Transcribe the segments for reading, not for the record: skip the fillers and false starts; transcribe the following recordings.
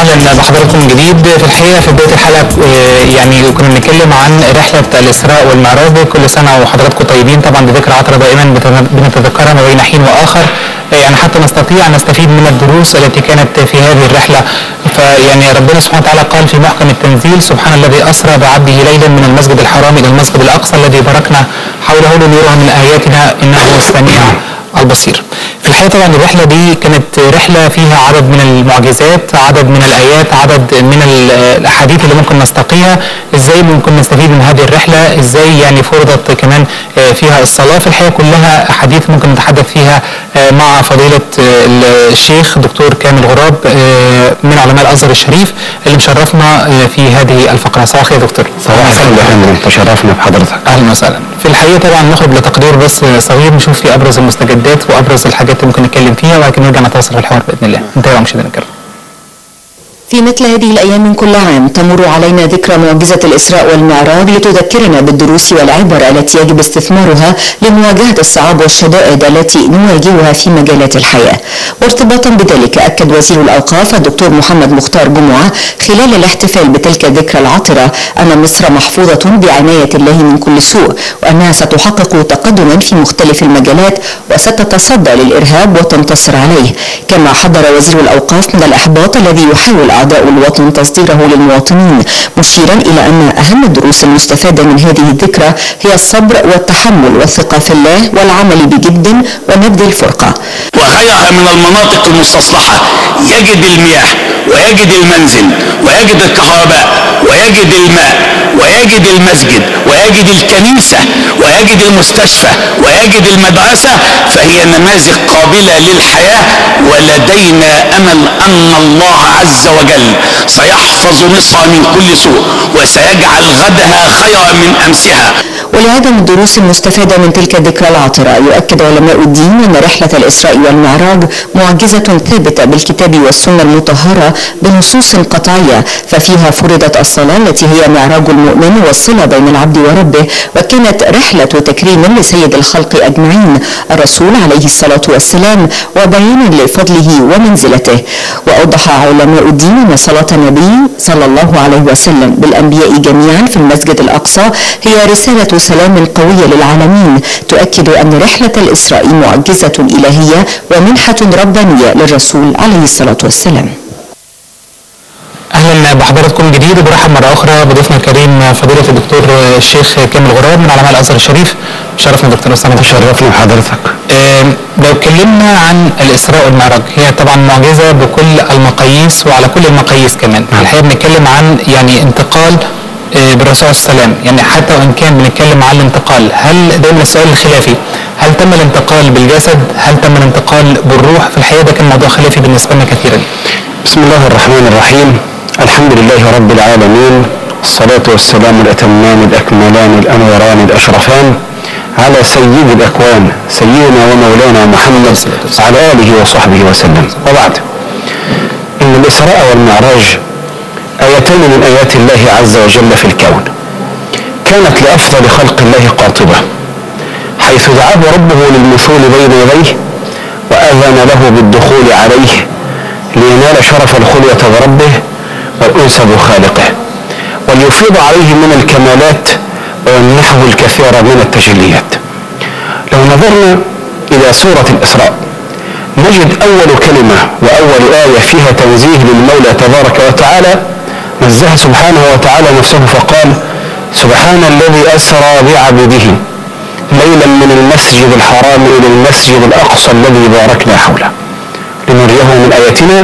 اهلا بحضراتكم من جديد. في الحقيقه في بدايه الحلقه يعني كنا بنتكلم عن رحله الاسراء والمعراج. كل سنه وحضراتكم طيبين. طبعا بذكرى عطره دائما بنتذكرها ما بين حين واخر، يعني حتى نستطيع ان نستفيد من الدروس التي كانت في هذه الرحله. فيعني ربنا سبحانه وتعالى قال في محكم التنزيل: سبحان الذي اسرى بعبده ليلا من المسجد الحرام الى المسجد الاقصى الذي باركنا حوله لنرى من اياتنا انه السميع البصير. في الحقيقه طبعا الرحله دي كانت رحله فيها عدد من المعجزات، عدد من الايات، عدد من الاحاديث اللي ممكن نستقيها، ازاي ممكن نستفيد من هذه الرحله، ازاي يعني فرضت كمان فيها الصلاه. في الحقيقه كلها احاديث ممكن نتحدث فيها مع فضيله الشيخ دكتور كامل غراب من علماء الازهر الشريف اللي مشرفنا في هذه الفقره. صباح الخير يا دكتور. صباح الخير، تشرفنا بحضرتك. اهلا وسهلا. في الحقيقه طبعا نخرج لتقدير بس صغير نشوف فيه ابرز المستجدات وابرز الحاجات اللي ممكن نتكلم فيها، ولكن نرجع نتواصل في الحوار باذن الله. انتهى ومش هنكرر. في مثل هذه الأيام من كل عام تمر علينا ذكرى معجزة الإسراء والمعراج لتذكرنا بالدروس والعبر التي يجب استثمارها لمواجهة الصعاب والشدائد التي نواجهها في مجالات الحياة. وارتباطا بذلك أكد وزير الأوقاف الدكتور محمد مختار جمعة خلال الاحتفال بتلك الذكرى العطرة أن مصر محفوظة بعناية الله من كل سوء، وأنها ستحقق تقدما في مختلف المجالات وستتصدى للإرهاب وتنتصر عليه. كما حذر وزير الأوقاف من الإحباط الذي يحاول أعداء الوطن تصديره للمواطنين، مشيرا إلى أن أهم الدروس المستفادة من هذه الذكرى هي الصبر والتحمل والثقة في الله والعمل بجد ونبذ الفرقة. وغيرها من المناطق المستصلحة يجد المياه ويجد المنزل ويجد الكهرباء ويجد الماء ويجد المسجد ويجد الكنيسة ويجد المستشفى ويجد المدرسة، فهي نماذج قابلة للحياة. ولدينا أمل أن الله عز وجل سيحفظ مصر من كل سوء وسيجعل غدها خيرا من أمسها. ولعدم الدروس المستفادة من تلك الذكرى العطرة يؤكد علماء الدين أن رحلة الإسراء والمعراج معجزة ثابتة بالكتاب والسنة المطهرة بنصوص قطعية، ففيها فرضت الصلاة التي هي معراج المؤمن والصلة بين العبد وربه، وكانت رحلة تكريم لسيد الخلق أجمعين الرسول عليه الصلاة والسلام وبيان لفضله ومنزلته. وأوضح علماء الدين أن صلاة النبي صلى الله عليه وسلم بالأنبياء جميعا في المسجد الأقصى هي رسالة سلام قوية للعالمين، تؤكد أن رحلة الإسراء معجزة إلهية ومنحة ربانية للرسول عليه الصلاة والسلام. اهلا بحضراتكم جديد. وبرحب مره اخرى بضيفنا الكريم فضيله الدكتور الشيخ كامل غراب من علماء الازهر الشريف. شرفنا دكتور اسامه. تشرفنا بحضرتك. لو اتكلمنا عن الاسراء والمعراج، هي طبعا معجزه بكل المقاييس وعلى كل المقاييس كمان. الحقيقه بنتكلم عن يعني انتقال بالرسول عليه السلام، يعني حتى وان كان بنتكلم عن الانتقال، هل دايما السؤال الخلافي هل تم الانتقال بالجسد؟ هل تم الانتقال بالروح؟ في الحقيقه ده كان موضوع خلافي بالنسبه لنا كثيرا. بسم الله الرحمن الرحيم. الحمد لله رب العالمين، الصلاة والسلام الأتمان الأكملان الأنوران الأشرفان على سيد الأكوان سيدنا ومولانا محمد على آله وصحبه وسلم. وبعد، إن الإسراء والمعراج آيتان من آيات الله عز وجل في الكون، كانت لأفضل خلق الله قاطبة، حيث دعاه ربه للمشول بين يديه وأذن له بالدخول عليه لينال شرف الخلوة بربه والأنس بخالقه، وليفيض عليه من الكمالات ويمنحه الكثير من التجليات. لو نظرنا إلى سورة الإسراء نجد أول كلمة وأول آية فيها تنزيه للمولى تبارك وتعالى، نزه سبحانه وتعالى نفسه فقال: سبحان الذي أسرى بعبده ليلا من المسجد الحرام إلى المسجد الأقصى الذي باركنا حوله لنريه من آياتنا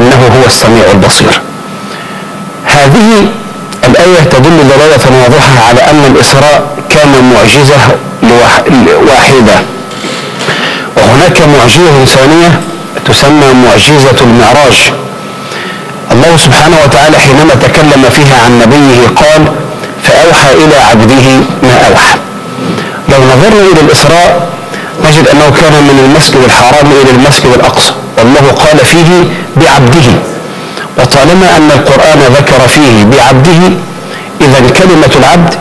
إنه هو السميع البصير. هذه الآية تدل دلالة واضحة على أن الإسراء كان معجزة واحدة، وهناك معجزة ثانية تسمى معجزة المعراج. الله سبحانه وتعالى حينما تكلم فيها عن نبيه قال: فأوحى إلى عبده ما أوحى. لو نظرنا إلى الإسراء نجد أنه كان من المسجد الحرام إلى المسجد الأقصى، والله قال فيه بعبده، وطالما أن القرآن ذكر فيه بعبده، إذا كلمة العبد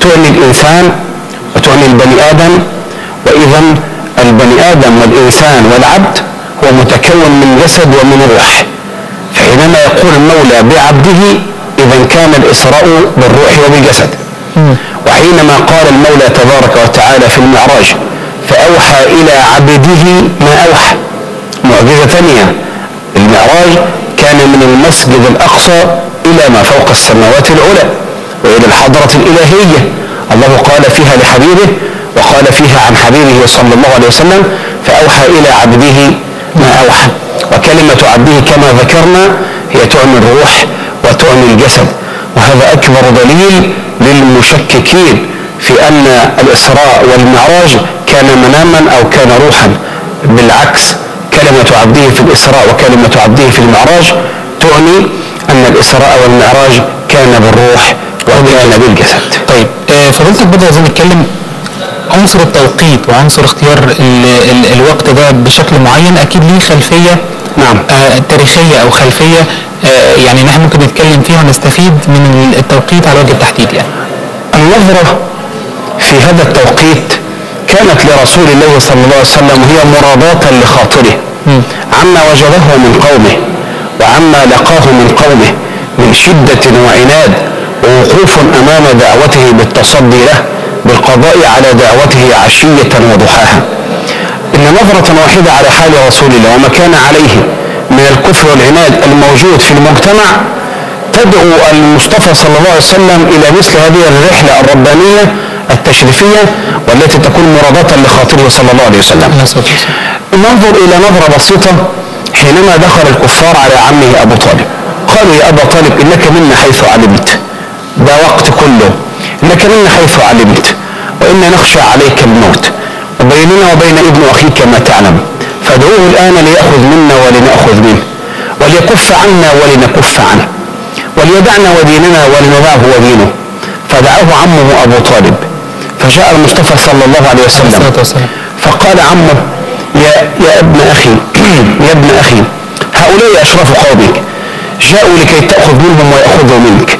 تعني الإنسان وتعني البني آدم وإذا البني آدم والإنسان والعبد هو متكون من جسد ومن روح. فحينما يقول المولى بعبده إذا كان الإسراء بالروح وبالجسد. وحينما قال المولى تبارك وتعالى في المعراج فأوحى إلى عبده ما أوحى، معجزة ثانية. المعراج كان من المسجد الأقصى إلى ما فوق السماوات العلى وإلى الحضرة الإلهية. الله قال فيها لحبيبه وقال فيها عن حبيبه صلى الله عليه وسلم فأوحى إلى عبده ما أوحى. وكلمة عبده كما ذكرنا هي تعني الروح وتعني الجسد، وهذا أكبر دليل للمشككين في أن الإسراء والمعراج كان مناما أو كان روحا. بالعكس، كلمة عبده في الإسراء وكلمة عبده في المعراج تعني أن الإسراء والمعراج كان بالروح وكان بالجسد. طيب فضلتك بدأ عايزين نتكلم عنصر التوقيت وعنصر اختيار الوقت ده بشكل معين، أكيد ليه خلفية نعم تاريخية أو خلفية يعني نحن ممكن نتكلم فيها ونستفيد من التوقيت على وجه التحديد. يعني النظرة في هذا التوقيت كانت لرسول الله صلى الله عليه وسلم هي مراداة لخاطره عما وجده من قومه وعما لقاه من قومه من شدة وعناد ووقوف أمام دعوته بالتصدي له بالقضاء على دعوته عشية وضحاها. إن نظرة واحدة على حال رسول الله وما كان عليه من الكفر والعناد الموجود في المجتمع تدعو المصطفى صلى الله عليه وسلم إلى مثل هذه الرحلة الربانية التشريفية والتي تكون مرادة لخاطره صلى الله عليه وسلم. ننظر إلى نظرة بسيطة حينما دخل الكفار على عمه أبو طالب قالوا يا أبا طالب إنك منا حيث علمت، ده وقت كله إنك منا حيث علمت وإنا نخشى عليك الموت وبيننا وبين ابن أخيك ما تعلم، فادعوه الآن ليأخذ منا ولنأخذ منه وليكف عنا ولنكف عنه وليدعنا وديننا ولندعه ودينه. فدعاه عمه أبو طالب فجاء المصطفى صلى الله عليه وسلم فقال عمه يا ابن أخي يا ابن أخي هؤلاء أشراف قومك جاءوا لكي تأخذ منهم ويأخذوا منك.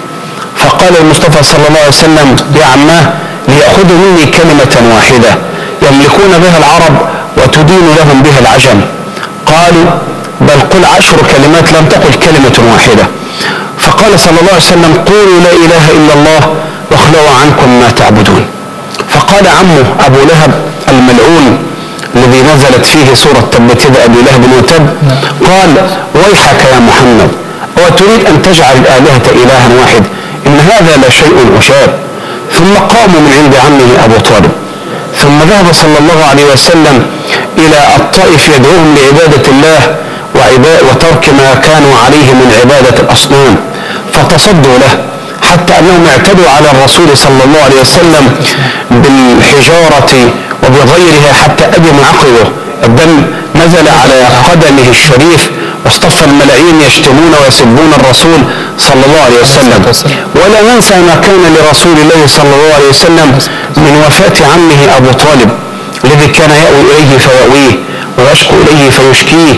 فقال المصطفى صلى الله عليه وسلم يا عماه ليأخذوا مني كلمة واحدة يملكون بها العرب وتدين لهم بها العجم. قالوا بل قل 10 كلمات لم تقل كلمة واحدة. فقال صلى الله عليه وسلم قولوا لا إله إلا الله واخلعوا عنكم ما تعبدون. فقال عمه أبو لهب الملعون الذي نزلت فيه سورة تبت يد أبي لهب وتب قال ويحك يا محمد وتريد أن تجعل الآلهة إلها واحد إن هذا لشيء عجاب. ثم قاموا من عند عمه أبو طالب ثم ذهب صلى الله عليه وسلم إلى الطائف يدعوهم لعبادة الله وترك ما كانوا عليه من عبادة الأصنام فتصدوا له حتى أنهم اعتدوا على الرسول صلى الله عليه وسلم بالحجارة وبغيرها حتى أدم عقله، الدم نزل على قدمه الشريف واصطف الملايين يشتمون ويسبون الرسول صلى الله عليه وسلم. ولا ننسى ما كان لرسول الله صلى الله عليه وسلم من وفاة عمه أبو طالب الذي كان يأوي إليه فيأويه ويشكو إليه فيشكيه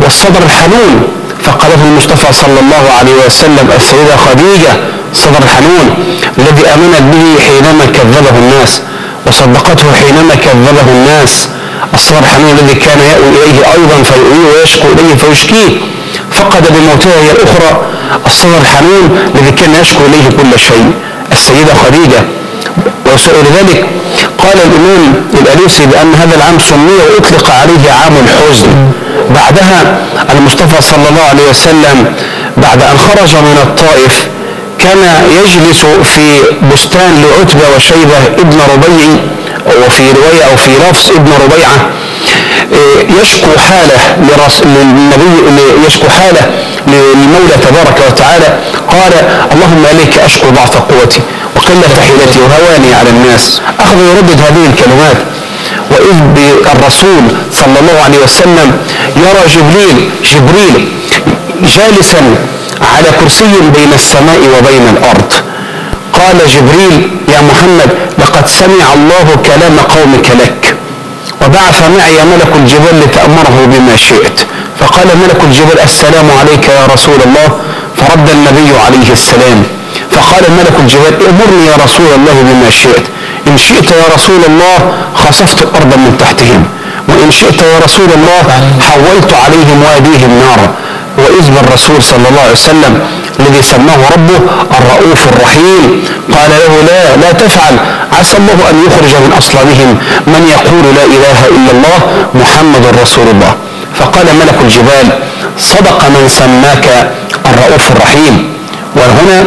والصدر الحنون، فقاله المصطفى صلى الله عليه وسلم السيدة خديجة الصدر الحنون الذي آمنت به حينما كذبه الناس وصدقته حينما كذبه الناس، الصدر الحنون الذي كان يأوي إليه أيضا فيؤويه ويشكو إليه فيشكيه. فقد بموتها هي الأخرى الصدر الحنون الذي كان يشكو إليه كل شيء السيدة خديجة. وسئل ذلك قال الإمام الألوسي بأن هذا العام سمي وأطلق عليه عام الحزن. بعدها المصطفى صلى الله عليه وسلم بعد أن خرج من الطائف كان يجلس في بستان لعتبة وشيبة ابن ربيع وفي رواية أو في لفظ ابن ربيعة يشكو حاله للنبي يشكو حاله للمولى تبارك وتعالى قال اللهم إليك أشكو ضعف قوتي وقلة حيلتي وهواني على الناس. أخذ يردد هذه الكلمات وإذ بالرسول صلى الله عليه وسلم يرى جبريل جالسا على كرسي بين السماء وبين الأرض. قال جبريل يا محمد لقد سمع الله كلام قومك لك وبعث معي ملك الجبال لتأمره بما شئت. فقال ملك الجبال السلام عليك يا رسول الله، فرد النبي عليه السلام. فقال ملك الجبال أمرني يا رسول الله بما شئت إن شئت يا رسول الله خسفت الأرض من تحتهم، وإن شئت يا رسول الله حولت عليهم وأديهم نارا. وإذ الرسول صلى الله عليه وسلم الذي سماه ربه الرؤوف الرحيم قال له لا تفعل، عسى الله أن يخرج من أصلابهم من يقول لا إله إلا الله محمد رسول الله. فقال ملك الجبال صدق من سماك الرؤوف الرحيم. وهنا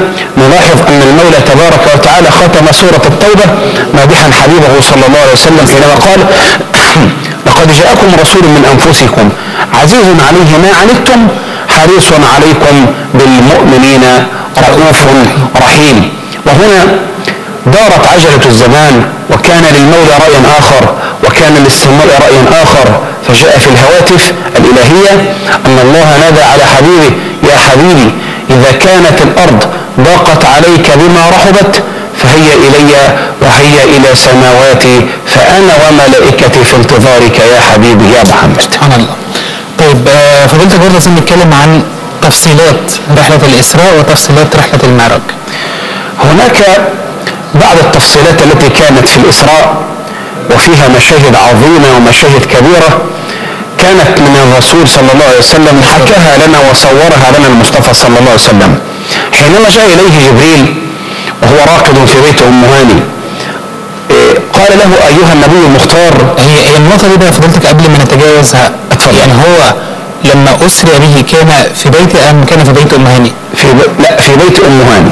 نلاحظ أن المولى تبارك وتعالى ختم سورة التوبة مادحا حبيبه صلى الله عليه وسلم حينما قال لقد جاءكم رسول من أنفسكم عزيز عليه ما عنتم حريص عليكم بالمؤمنين رؤوف رحيم. وهنا دارت عجلة الزمان، وكان للمولى رأي آخر وكان للسماء رأي آخر، فجاء في الهواتف الإلهية أن الله نادى على حبيبه يا حبيبي إذا كانت الأرض ضاقت عليك بما رحبت فهي إلي وهي إلى سماواتي فأنا وملائكتي في انتظارك يا حبيبي يا محمد. سبحان الله. طيب فضيلتك برضه لازم نتكلم عن تفصيلات رحلة الإسراء وتفصيلات رحلة المعراج. هناك بعض التفصيلات التي كانت في الإسراء وفيها مشاهد عظيمة ومشاهد كبيرة كانت من الرسول صلى الله عليه وسلم، حكاها لنا وصورها لنا المصطفى صلى الله عليه وسلم حينما جاء إليه جبريل وهو راقد في بيت أم هاني. قال له أيها النبي المختار، هي النقطة دي بقى فضلتك قبل ما نتجاوزها اتفضل. يعني هو لما أسري به كان في بيت أم كان في بيت أم هاني؟ لا في بيت أم هاني.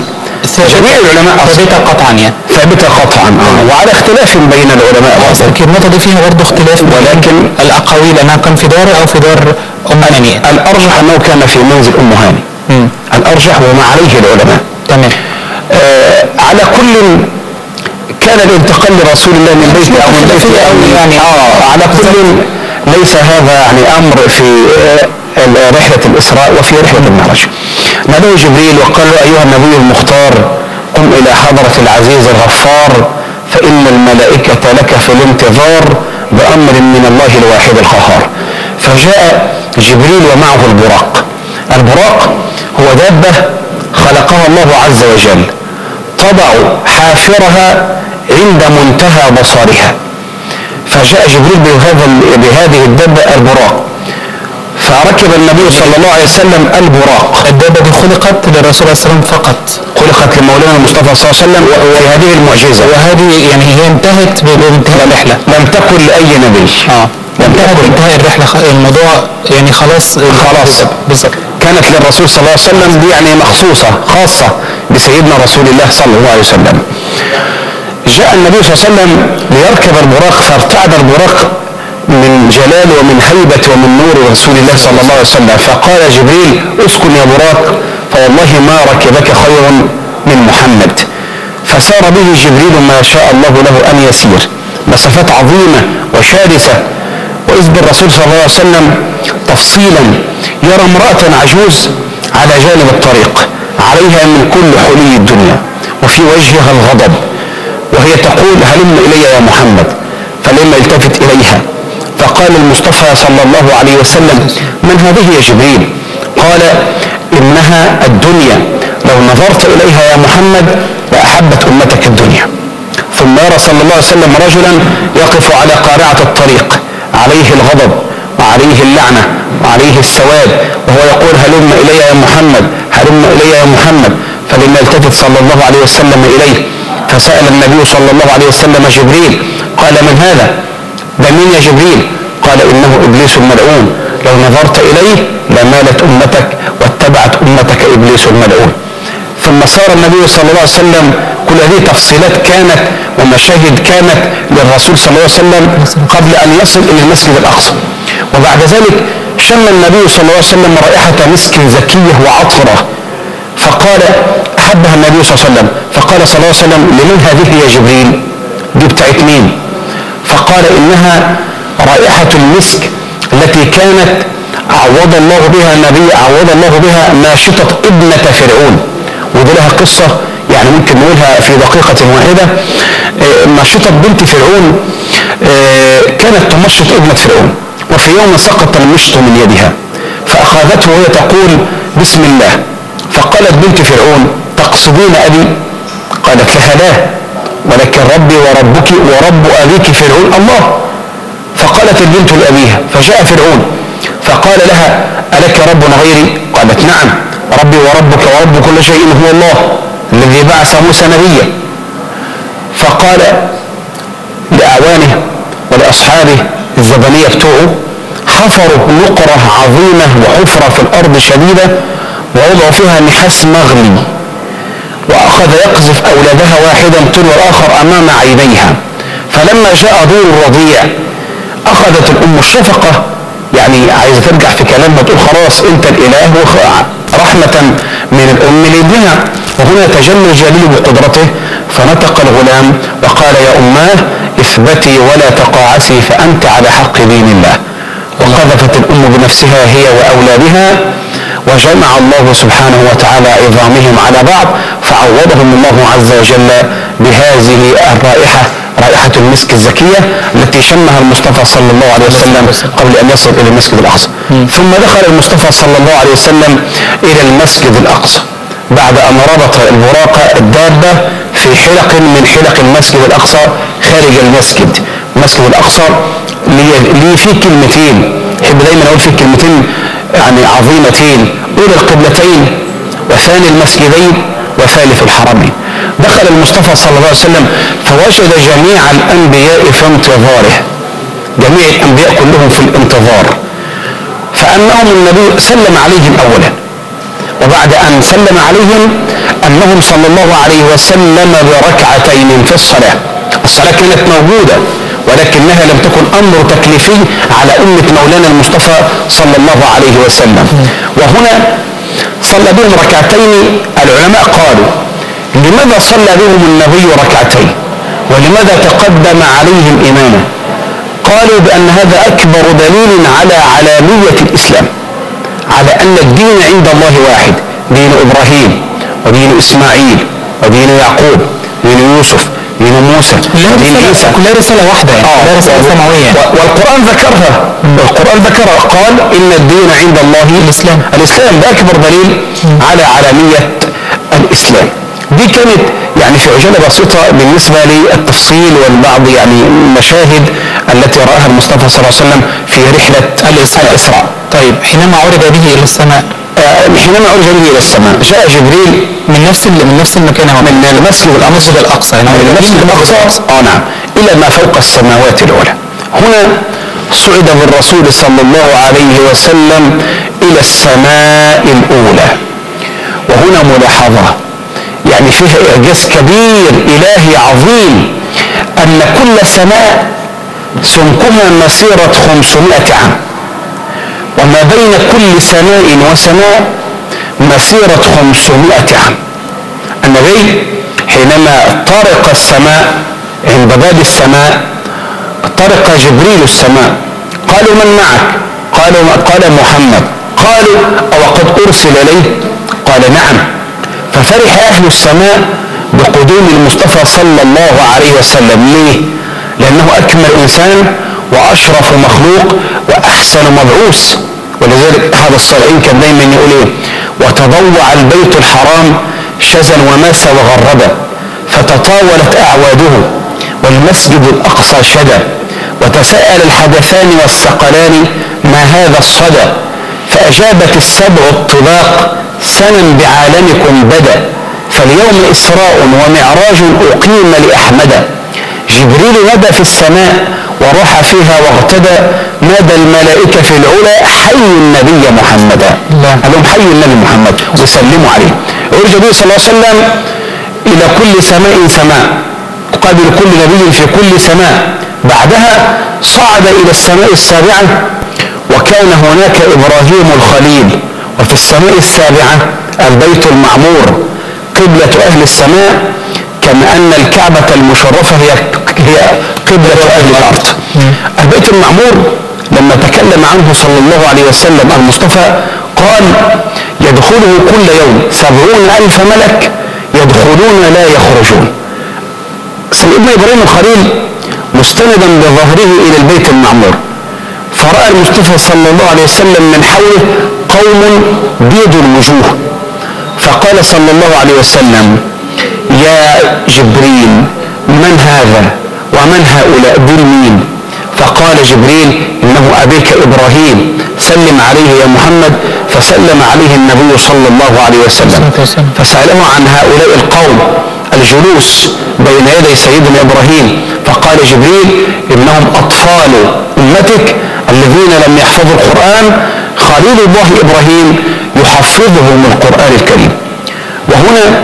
جميع العلماء ثابتة قطعا يعني ثابتة قطعا وعلى اختلاف بين العلماء. لكن النقطة دي فيها برضه اختلاف، ولكن الأقاويل أنها كان في داره أو في دار أم هاني. الأرجح أنه كان في منزل أم هاني، الأرجح وما عليه العلماء. تمام. على كل كان الانتقال لرسول الله من بيت أو من بيت يعني على كل ليس هذا يعني أمر في رحلة الإسراء وفي رحلة المعراج. نادوه جبريل وقال له أيها النبي المختار قم إلى حضرة العزيز الغفار فإن الملائكة لك في الانتظار بأمر من الله الواحد القهار. فجاء جبريل ومعه البراق. البراق هو دابة خلقها الله عز وجل تضع حافرها عند منتهى بصرها، فجاء جبريل بهذه الدابة البراق، فركب النبي صلى الله عليه وسلم البراق. الدابة دي خلقت للرسول عليه السلام فقط، خلقت لمولانا المصطفى صلى الله عليه وسلم وهذه المعجزة، وهذه يعني هي انتهت بانتهاء الرحلة، لم تكن لأي نبي انتهت بانتهاء الرحلة، الموضوع يعني خلاص بالظبط. كانت للرسول صلى الله عليه وسلم دي يعني مخصوصة خاصة بسيدنا رسول الله صلى الله عليه وسلم. جاء النبي صلى الله عليه وسلم ليركب البراق، فارتعد البراق من جلال ومن هيبة ومن نور رسول الله صلى الله عليه وسلم، فقال جبريل اسكن يا براق فوالله ما ركبك خير من محمد. فسار به جبريل ما شاء الله له أن يسير مسافات عظيمة وشرسة. وإذ بالرسول صلى الله عليه وسلم تفصيلا يرى امرأة عجوز على جانب الطريق عليها من كل حلي الدنيا وفي وجهها الغضب، وهي تقول هلم إلي يا محمد، فلما التفت إليها فقال المصطفى صلى الله عليه وسلم من هذه يا جبريل؟ قال إنها الدنيا، لو نظرت إليها يا محمد لأحبت أمتك الدنيا. ثم يرى صلى الله عليه وسلم رجلا يقف على قارعة الطريق عليه الغضب وعليه اللعنة وعليه السواد، وهو يقول هلم إلي يا محمد هلم إلي يا محمد، فلما التفت صلى الله عليه وسلم إليه فسأل النبي صلى الله عليه وسلم جبريل قال من هذا؟ ده مين يا جبريل؟ قال إنه إبليس الملعون، لو نظرت إليه لمالت أمتك واتبعت أمتك إبليس الملعون. ثم سار النبي صلى الله عليه وسلم. كل هذه تفصيلات كانت ومشاهد كانت للرسول صلى الله عليه وسلم قبل أن يصل إلى المسجد الأقصى. وبعد ذلك شم النبي صلى الله عليه وسلم رائحة مسك زكية وعطرة، فقال أحبها النبي صلى الله عليه وسلم، فقال صلى الله عليه وسلم لمن هذه يا جبريل؟ دي بتاعت مين؟ فقال إنها رائحة المسك التي كانت عوض الله بها ناشطة ابنة فرعون. ودي لها قصة يعني ممكن نقولها في دقيقة واحدة. ناشطة بنت فرعون كانت تنشط ابنة فرعون، وفي يوم سقط المشط من يدها فأخذته وهي تقول بسم الله، فقالت بنت فرعون تقصدين أبي؟ قالت لها لا، ولكن ربي وربك ورب أبيك فرعون الله. فقالت البنت لأبيها فجاء فرعون فقال لها ألك رب غيري؟ قالت نعم، ربي وربك ورب كل شيء هو الله الذي بعث موسى نبيا. فقال لأعوانه ولأصحابه الزبانية بتوعه حفروا نقرة عظيمة وحفرة في الأرض شديدة ووضعوا فيها نحاس مغلي، وأخذ يقذف أولادها واحدا تلو الآخر أمام عينيها. فلما جاء دور الرضيع أخذت الأم الشفقة، يعني عايزة ترجع في كلامها تقول خلاص أنت الإله، رحمة من الأم لابنها. وهنا تجلى الجليل بقدرته فنطق الغلام وقال يا أماه اثبتي ولا تقاعسي فأنت على حق دين الله. وقذفت الأم بنفسها هي وأولادها، وجمع الله سبحانه وتعالى عظامهم على بعض فعوضهم الله عز وجل بهذه الرائحة، رائحة المسك الزكية التي شمها المصطفى صلى الله عليه وسلم قبل أن يصل إلى المسجد الأقصى. ثم دخل المصطفى صلى الله عليه وسلم إلى المسجد الأقصى بعد أن ربط البراق الدابة في حلق من حلق المسجد الأقصى خارج المسجد. المسجد الأقصى ليه فيه كلمتين، أحب دايما أقول فيه كلمتين يعني عظيمتين، أولى القبلتين وثاني المسجدين وثالث الحرمين. دخل المصطفى صلى الله عليه وسلم فوجد جميع الأنبياء في انتظاره، جميع الأنبياء كلهم في الانتظار، فأنهم النبي سلم عليهم أولا، وبعد أن سلم عليهم أنهم صلى الله عليه وسلم بركعتين في الصلاة. الصلاة كانت موجودة ولكنها لم تكن أمر تكليفي على أمة مولانا المصطفى صلى الله عليه وسلم. وهنا صلى بهم ركعتين. العلماء قالوا لماذا صلى بهم النبي ركعتين ولماذا تقدم عليهم إماما؟ قالوا بأن هذا أكبر دليل على علانية الإسلام، على أن الدين عند الله واحد، دين إبراهيم ودين إسماعيل ودين يعقوب ودين يوسف دين موسى ودين عيسى، كلها رسالة واحدة، كلها رسالة سماوية. والقرآن ذكرها، القرآن ذكرها، قال إن الدين عند الله الإسلام. الإسلام ده أكبر دليل على علانية الإسلام. دي كانت يعني في عجالة بسيطة بالنسبة للتفصيل والبعض يعني المشاهد التي رآها المصطفى صلى الله عليه وسلم في رحلة الإسراء. طيب حينما عرج به إلى السماء، حينما عرج به إلى السماء جاء جبريل من نفس المكان، من المسجد الأقصى، يعني من المسجد الأقصى نعم إلى ما فوق السماوات العلى. هنا صعد بالرسول صلى الله عليه وسلم إلى السماء الأولى، وهنا ملاحظة يعني فيها إعجاز كبير إلهي عظيم، أن كل سماء سمكها مسيرة 500 عام، وما بين كل سماء وسماء مسيرة 500 عام. النبي حينما طرق السماء عند باب السماء طرق جبريل السماء، قالوا من معك؟ قال محمد. قالوا أو قد أرسل إليه؟ قال نعم. ففرح أهل السماء بقدوم المصطفى صلى الله عليه وسلم. ليه؟ لأنه أكمل إنسان وأشرف مخلوق وأحسن مبعوث. ولذلك أحد الصالحين كان دايما يقول إيه؟ وتضوع البيت الحرام شزا وماس وغربا فتطاولت أعواده، والمسجد الأقصى شدا، وتساءل الحدثان والثقلان ما هذا الصدى، فأجابت السبع الطباق سنا بعالمكم بدا، فاليوم إسراء ومعراج أقيم لأحمد، جبريل غدا في السماء وراح فيها واغتدى، نادى الملائكة في العلا حي النبي محمدا. قال لهم حي النبي محمد وسلموا عليه. عرج به صلى الله عليه وسلم إلى كل سماء سماء، قابل كل نبي في كل سماء. بعدها صعد إلى السماء السابعة، وكان هناك إبراهيم الخليل، وفي السماء السابعة البيت المعمور قبلة أهل السماء، كما أن الكعبة المشرفة هي قبلة أهل الأرض. البيت المعمور لما تكلم عنه صلى الله عليه وسلم المصطفى قال يدخله كل يوم 70,000 ملك يدخلون لا يخرجون. سيدنا إبراهيم الخليل مستندا بظهره إلى البيت المعمور، فرأى المصطفى صلى الله عليه وسلم من حوله قوم بيض الوجوه، فقال صلى الله عليه وسلم يا جبريل من هذا ومن هؤلاء دول مين؟ فقال جبريل إنه أبيك إبراهيم سلم عليه يا محمد، فسلم عليه النبي صلى الله عليه وسلم. فسأله عن هؤلاء القوم الجلوس بين يدي سيدنا إبراهيم، فقال جبريل إنهم أطفال أمتك الذين لم يحفظوا القرآن، خليل الله إبراهيم يحفظهم القرآن الكريم. وهنا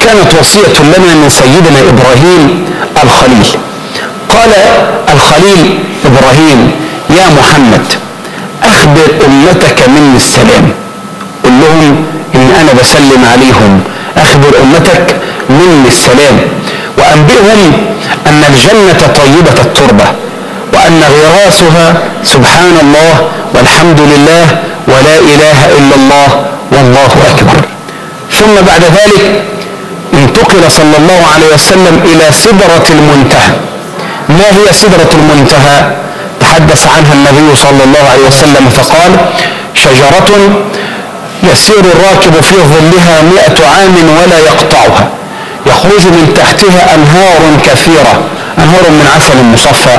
كانت وصية لنا من سيدنا إبراهيم الخليل. قال الخليل إبراهيم: يا محمد أخبر أمتك مني السلام، قل لهم إن أنا بسلم عليهم، أخبر أمتك مني السلام، وأنبئهم أن الجنة طيبة التربة، وأن غراسها سبحان الله والحمد لله ولا إله إلا الله والله أكبر. ثم بعد ذلك انتقل صلى الله عليه وسلم إلى سدرة المنتهى. ما هي سدرة المنتهى؟ تحدث عنها النبي صلى الله عليه وسلم فقال: شجرة يسير الراكب في ظلها 100 عام ولا يقطعها، يخرج من تحتها أنهار كثيرة، أنهار من عسل مصفى،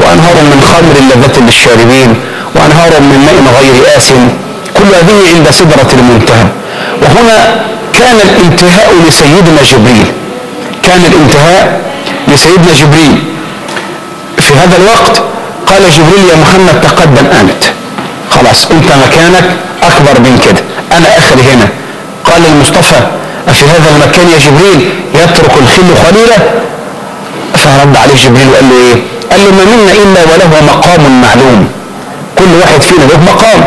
وأنهار من خمر لذة للشاربين، وأنهار من ماء غير آسن. كل هذه عند سدرة المنتهى. وهنا كان الانتهاء لسيدنا جبريل، كان الانتهاء لسيدنا جبريل في هذا الوقت. قال جبريل: يا محمد تقدم أنت، خلاص أنت مكانك أكبر من كده، أنا آخر هنا. قال المصطفى: أفي هذا المكان يا جبريل يترك الخل خليله؟ فرد عليه جبريل وقال له إيه؟ قال له: ما منا إلا وله مقام معلوم، كل واحد فينا له مقام،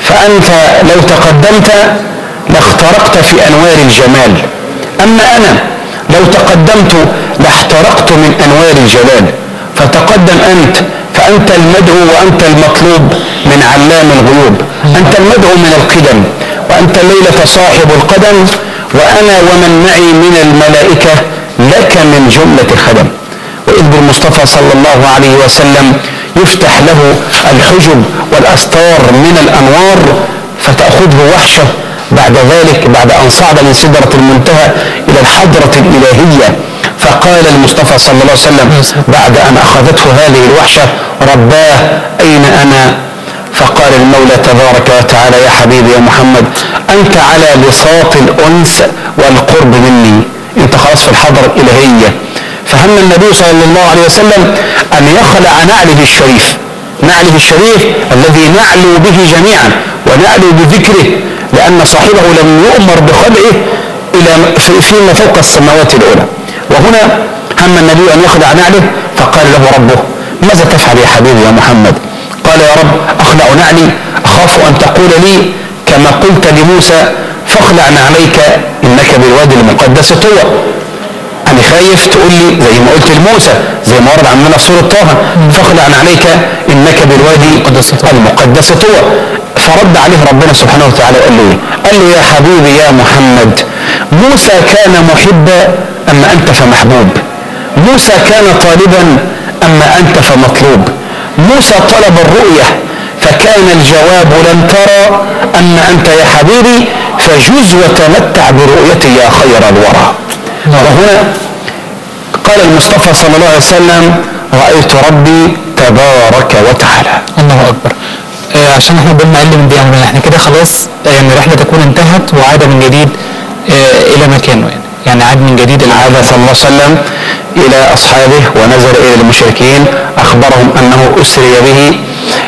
فأنت لو تقدمت لاخترقت في أنوار الجمال، أما أنا لو تقدمت لاحترقت من أنوار الجلال، فتقدم أنت، فأنت المدعو وأنت المطلوب من علام الغيوب، أنت المدعو من القدم، وأنت الليلة صاحب القدم، وأنا ومن معي من الملائكة لك من جملة الخدم. وإذ بالمصطفى صلى الله عليه وسلم يفتح له الحجب والأستار من الأنوار، فتأخذه وحشة بعد ذلك، بعد أن صعد من سدرة المنتهى إلى الحضرة الإلهية. فقال المصطفى صلى الله عليه وسلم بعد أن أخذته هذه الوحشة: رباه أين أنا؟ فقال المولى تبارك وتعالى: يا حبيبي يا محمد أنت على بساط الأنس والقرب مني، أنت خلاص في الحضرة الإلهية. فهم النبي صلى الله عليه وسلم أن يخلع نعله الشريف، نعله الشريف الذي نعلو به جميعا ونعلو بذكره، لأن صاحبه لم يؤمر بخلعه إلى فيما فوق السماوات العلى. وهنا هم النبي أن يخلع نعله، فقال له ربه: ماذا تفعل يا حبيبي يا محمد؟ قال: يا رب أخلع نعلي، أخاف أن تقول لي كما قلت لموسى: فاخلع نعليك إنك بالوادي المقدس طوى. أنا خايف تقول لي زي ما قلت لموسى، زي ما ورد عندنا في سورة طه: فاخلع نعليك إنك بالوادي المقدس طوى. فرد عليه ربنا سبحانه وتعالى وقال له: يا حبيبي يا محمد موسى كان محبا أما أنت فمحبوب، موسى كان طالبا أما أنت فمطلوب، موسى طلب الرؤية فكان الجواب لن ترى، أما أنت يا حبيبي فجز وتمتع برؤيتي يا خير الورى. وهنا قال المصطفى صلى الله عليه وسلم: رأيت ربي تبارك وتعالى. الله أكبر. عشان احنا بنقول معلم دي عمرنا احنا كده خلاص، يعني رحلة تكون انتهت وعاد من جديد إلى مكانه، يعني عاد من جديد. العادة صلى الله عليه وسلم إلى أصحابه ونزل إلى المشركين، أخبرهم أنه أسري به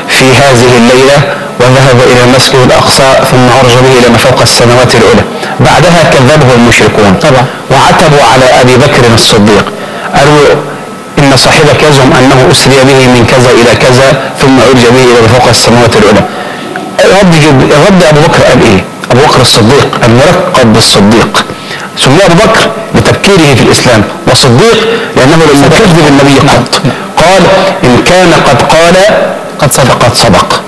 في هذه الليلة وذهب إلى المسجد الأقصى ثم عرج به إلى ما فوق السماوات العلى. بعدها كذبه المشركون طبعا وعتبوا على أبي بكر الصديق، قالوا إن صاحبك يزعم أنه أسري به من كذا إلى كذا ثم عرج به إلى ما فوق السماوات العلى. رد أبو بكر قال إيه؟ أبو بكر الصديق الملقب بالصديق، سمي أبو بكر لتبكيره في الإسلام، وصديق لأنه لما كذب النبي قط. قال: إن كان قد قال قد صدق. قد صدق،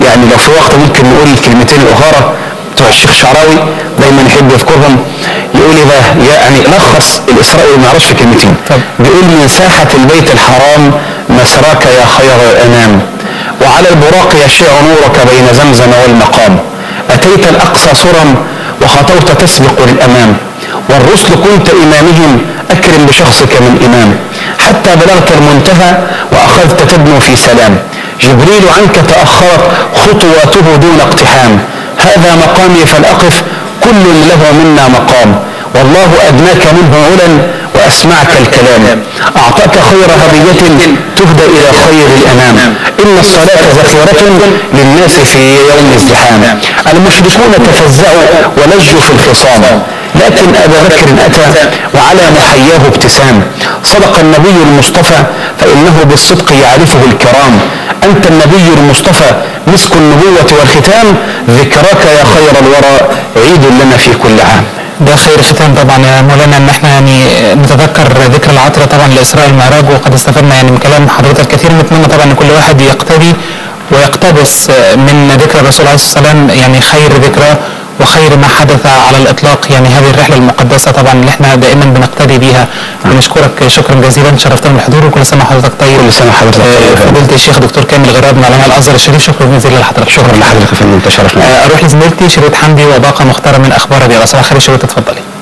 يعني لو في وقت ممكن نقول الكلمتين الأخرى بتوع الشيخ شعراوي دايما يحب يذكرهم، يقول إذا يعني لخص الإسراء والمعراج في كلمتين، بيقول: من ساحة البيت الحرام مسراك يا خير الأنام، وعلى البراق يشع نورك بين زمزم والمقام، أتيت الأقصى سرم وخطوت تسبق للأمام، والرسل كنت إمامهم، أكرم بشخصك من إمام حتى بلغت المنتهى وأخذت تدنو في سلام. جبريل عنك تأخرت خطواته دون اقتحام، هذا مقامي فلأقف كل له منا مقام، والله أدناك منه علا وأسمعك الكلام، أعطاك خير هدية تهدى إلى خير الأنام، إن الصلاة ذخيرة للناس في يوم الزحام. المشركون تفزعوا ولجوا في الخصام، لكن أبا بكر أتى وعلى محياه ابتسام. صدق النبي المصطفى فإنه بالصدق يعرفه الكرام، أنت النبي المصطفى مسك النبوة والختام، ذكراك يا خير الورى عيد لنا في كل عام. ده خير ختام طبعا يا مولانا، ان احنا يعني نتذكر ذكر العطرة طبعا لإسراء المعراج، وقد استفدنا يعني من كلام حضرتك كثير، ونتمنى طبعا ان كل واحد يقتدي ويقتبس من ذكرى الرسول عليه الصلاة والسلام يعني خير ذكرى وخير ما حدث على الإطلاق، يعني هذه الرحلة المقدسة طبعا اللي احنا دائما بنقتدي بيها. بنشكرك شكرا جزيلا، شرفتنا بالحضور، وكل سنة وحضرتك طيب. كل سنة وحضرتك طيب. فضيلة الشيخ دكتور كامل غراب من علماء الأزهر الشريف، شكرا جزيلا لحضرتك. شكرا لحضرتك يا فندم، انت شرفنا. اروح لزميلتي شريط حمدي وباقة مختارة من أخبار الرياضة. صباح الخير شريط، اتفضلي.